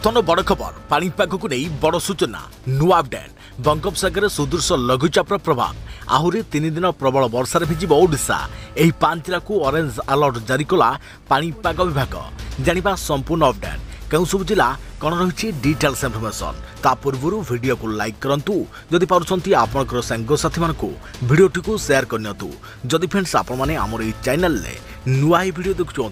बर्तमान बड़ खबर पाणीपाग को नहीं बड़ सूचना नुआ अपडेट बंगोपसागर सुदृश लघुचापर प्रभाव आहरी तीन दिन प्रबल वर्षा भिजिब ओडिशा यह पांच जिला को ऑरेंज अलर्ट जारी कला पाणीपाग विभाग जाना संपूर्ण अपडेट क्यों सब जिला कौन रही डिटेल्स इनफर्मेशन ता पूर्व वीडियो को लाइक करूँ जदि पार्टी आपंकर सांगसाथी भिडटी को सेयार करनी जदि फ्रेंड्स आपमर ये चैनल नुआ भिड देखुं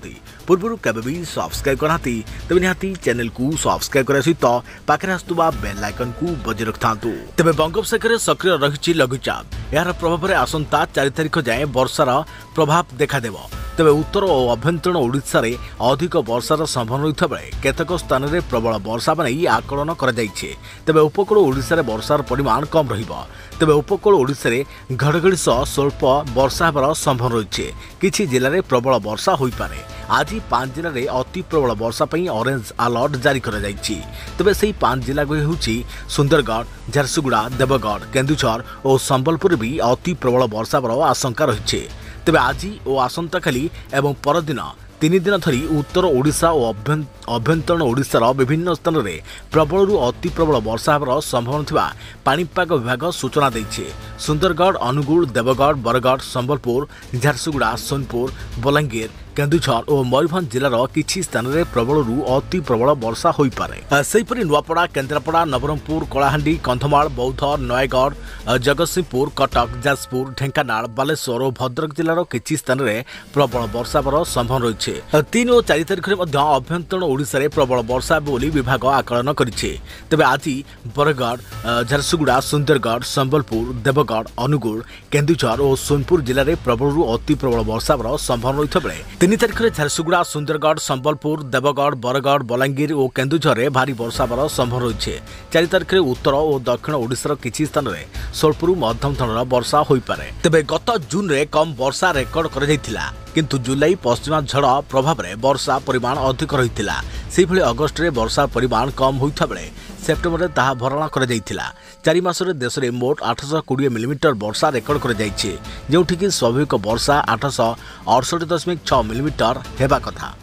पूर्व केवि सब्सक्राइब करना तेज निहाती चैनल को सब्सक्राइब करने सहित पाखे आसुवा बेल आइकन को बजाय रखिथा तेज बंगोपसागर सक्रिय रही लघुचाप यार प्रभाव आसंता 4 तारिख जाए वर्षार प्रभाव देखादेव तेज उत्तर और आभ्यंतरण ओडिशा रे अधिक वर्षार संभावना रही बेले केतक स्थान में प्रबल वर्षा नहीं आकलन कर तेज उपकूल ओडिशा वर्षार परिमाण कम रेब उपकूल ओडिशा घड़घड़ी सह स्वल्प वर्षा होबार संभावना रही है कि जिले में प्रबल वर्षा हो पाए आज पांच जिले में अति प्रबल वर्षा ऑरेंज अलर्ट जारी कर तेज से पांच जिला सुंदरगढ़ झारसुगुड़ा देवगढ़ केन्दुझर और संबलपुर भी अति प्रबल वर्षा होबार आशंका रही है तेज आज और आसंता खाली एवं परदिन तीन दिन धरी उत्तर ओडिशा और अभ्यंतरण ओडिशार विभिन्न स्थान में प्रबल अति प्रबल वर्षा होबार संभावना पाणीपाग विभाग सूचना देछि। सुंदरगढ़ अनुगुल देवगढ़ बरगढ़ संबलपुर झारसुगुड़ा सोनपुर बलांगीर केन्दुझर और मयूरभंज जिलार किछि स्थान में प्रबल अति प्रबल वर्षा हो पारे सेहिपरि नुआपड़ा केन्द्रापड़ा नवरंगपुर कलाहांडी कंधमाल बौद्ध नयगढ़ जगत सिंहपुर कटक जाजपुर ढेंकानाल बालेश्वर और भद्रक जिलार किछि स्थान में प्रबल वर्षा होबार संभावना रही है। 3 और 4 तारिख में अभ्यंतरण ओडिशा रे प्रबल वर्षा बोली विभाग आकलन करिछे। तबे आज बरगढ़ झारसुगुड़ा सुंदरगढ़ संबलपुर देवगढ़ अनुगुल केन्दुझर और सोनपुर जिले में प्रबल अति प्रबल वर्षा होबार संभावना रही बेले 3 तारिख में झारसुगुड़ा सुंदरगढ़ संबलपुर देवगढ़ बरगढ़ बलांगीर और केन्दुझर रे भारी वर्षा होबार संभावना रही है। 4 तारिख में उत्तर और दक्षिण ओडिशा रो किछि स्थान रे स्वल्परू मध्यम धरणर वर्षा होई पारे। तबे गत जून रे कम वर्षा रेकर्ड कर जायतिला किंतु जुलाई पश्चिमा झड़ प्रभाव में वर्षा परिमाण अधिक रही है से अगस्ट में वर्षा परिमाण कम होता बेले सेप्टेम्बर में ताहा भरणा कर चारि मास रे देश में मोट 820 मिलीमीटर वर्षा रेकर्ड कर जोठिकी स्वाभाविक वर्षा 868.6 मिलीमीटर होगा कथा।